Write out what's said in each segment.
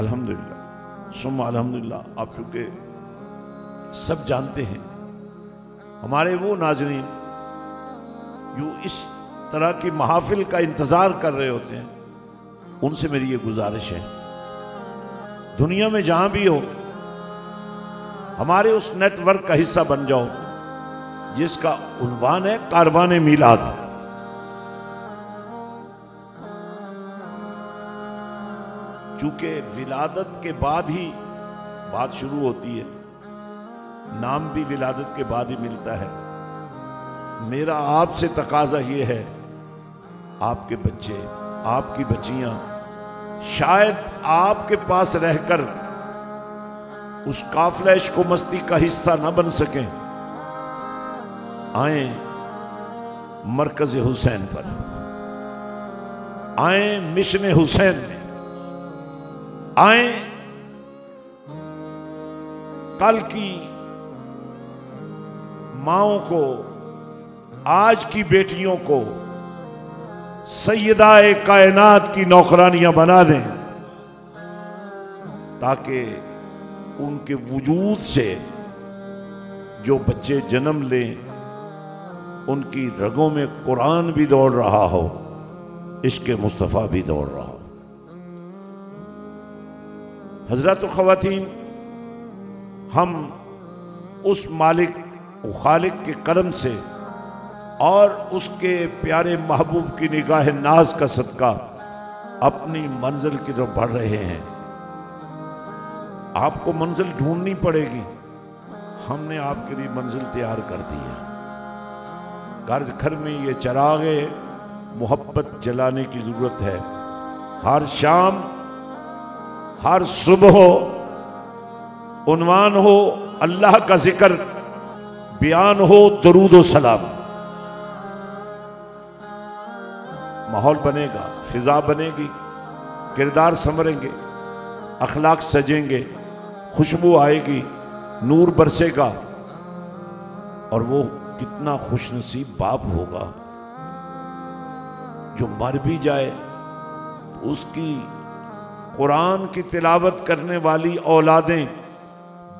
अल्हम्दुलिल्लाह सुम्मा अल्हम्दुलिल्लाह। आप चूँकि सब जानते हैं हमारे वो नाजरीन जो इस तरह की महाफिल का इंतज़ार कर रहे होते हैं, उनसे मेरी ये गुजारिश है, दुनिया में जहाँ भी हो हमारे उस नेटवर्क का हिस्सा बन जाओ जिसका उन्वान है कारवाने मिलाद। चूंकि विलादत के बाद ही बात शुरू होती है, नाम भी विलादत के बाद ही मिलता है। मेरा आपसे तकाजा ये है, आपके बच्चे आपकी बच्चियां शायद आपके पास रहकर उस काफिला इश्क़ो मस्ती का हिस्सा न बन सकें, आए मरकज हुसैन पर, आए मिशन हुसैन में, आए कल की माओं को, आज की बेटियों को सैयदाए कायनात की नौकरानियां बना दें, ताकि उनके वजूद से जो बच्चे जन्म लें उनकी रगों में कुरान भी दौड़ रहा हो, इश्क़े मुस्तफ़ा भी दौड़ रहा हो। हज़रात और ख़वातीन, हम उस मालिक व खालिक के करम से और उसके प्यारे महबूब की निगाह नाज का सदका अपनी मंजिल की तरफ बढ़ रहे हैं। आपको मंजिल ढूंढनी पड़ेगी, हमने आपके लिए मंजिल तैयार कर दी है। घर घर में ये चरागे मोहब्बत जलाने की ज़रूरत है। हर शाम, हर सुबह हो, उन्वान हो अल्लाह का जिक्र, बयान हो दरूद व सलाम। माहौल बनेगा, फिजा बनेगी, किरदार संवरेंगे, अखलाक सजेंगे, खुशबू आएगी, नूर बरसेगा। और वो कितना खुशनसीब बाप होगा जो मर भी जाए तो उसकी कुरान की तिलावत करने वाली औलादें,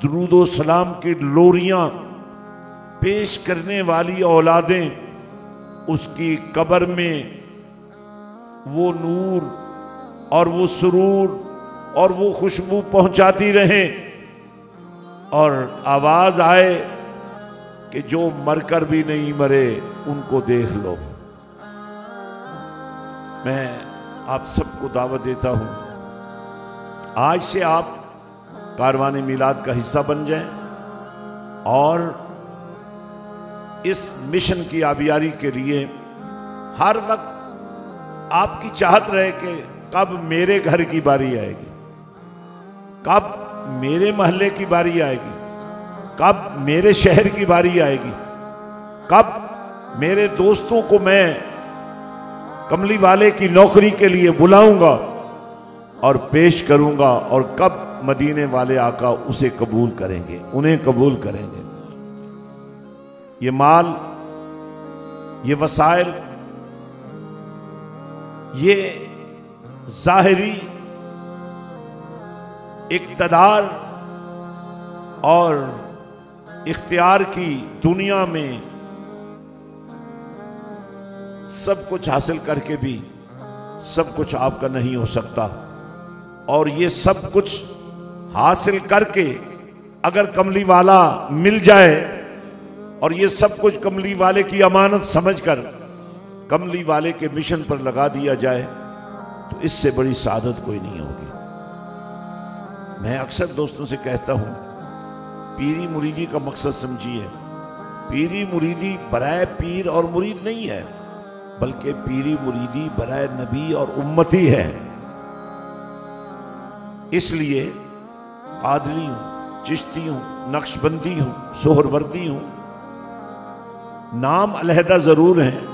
दुरूद व सलाम की लोरियां पेश करने वाली औलादें उसकी कब्र में वो नूर और वो सुरूर और वो खुशबू पहुंचाती रहें, और आवाज आए कि जो मरकर भी नहीं मरे उनको देख लो। मैं आप सबको दावत देता हूं, आज से आप कारवाने मिलाद का हिस्सा बन जाएं और इस मिशन की आबियारी के लिए हर वक्त आपकी चाहत रहे कि कब मेरे घर की बारी आएगी, कब मेरे महल्ले की बारी आएगी, कब मेरे शहर की बारी आएगी, कब मेरे दोस्तों को मैं कमली वाले की नौकरी के लिए बुलाऊंगा और पेश करूंगा, और कब मदीने वाले आका उसे कबूल करेंगे, उन्हें कबूल करेंगे। ये माल, ये वसाइल, ये ज़ाहरी इक़्तिदार और इख्तियार की दुनिया में सब कुछ हासिल करके भी सब कुछ आपका नहीं हो सकता, और ये सब कुछ हासिल करके अगर कमली वाला मिल जाए, और ये सब कुछ कमली वाले की अमानत समझकर कमली वाले के मिशन पर लगा दिया जाए, तो इससे बड़ी सादत कोई नहीं होगी। मैं अक्सर दोस्तों से कहता हूँ, पीरी मुरीदी का मकसद समझिए। पीरी मुरीदी बराए पीर और मुरीद नहीं है, बल्कि पीरी मुरीदी बराए नबी और उम्मती है। इसलिए कादरी हूँ, चिश्ती हूँ, नक्शबंदी हूँ, सोहरवर्दी हूँ, नाम अलहदा ज़रूर हैं,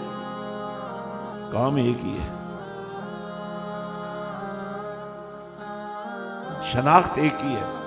काम एक ही है, शनाख्त एक ही है।